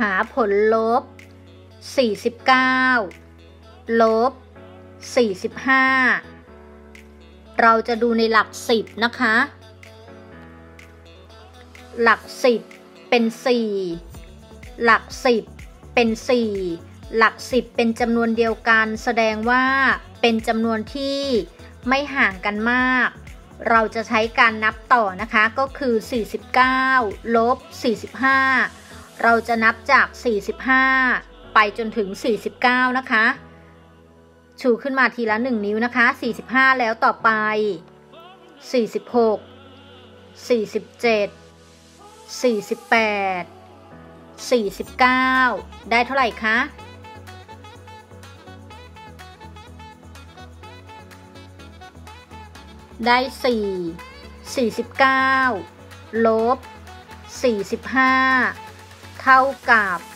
หาผลลบ49ลบ45เราจะดูในหลัก10นะคะหลัก10เป็น4หลัก10เป็น4หลัก10เป็นจำนวนเดียวกันแสดงว่าเป็นจำนวนที่ไม่ห่างกันมากเราจะใช้การนับต่อนะคะก็คือ49ลบ45เราจะนับจาก45ไปจนถึง49นะคะชูขึ้นมาทีละ1นิ้วนะคะ45แล้วต่อไป46 4748 49ได้เท่าไหร่คะได้4 49ลบ45เท่ากับ4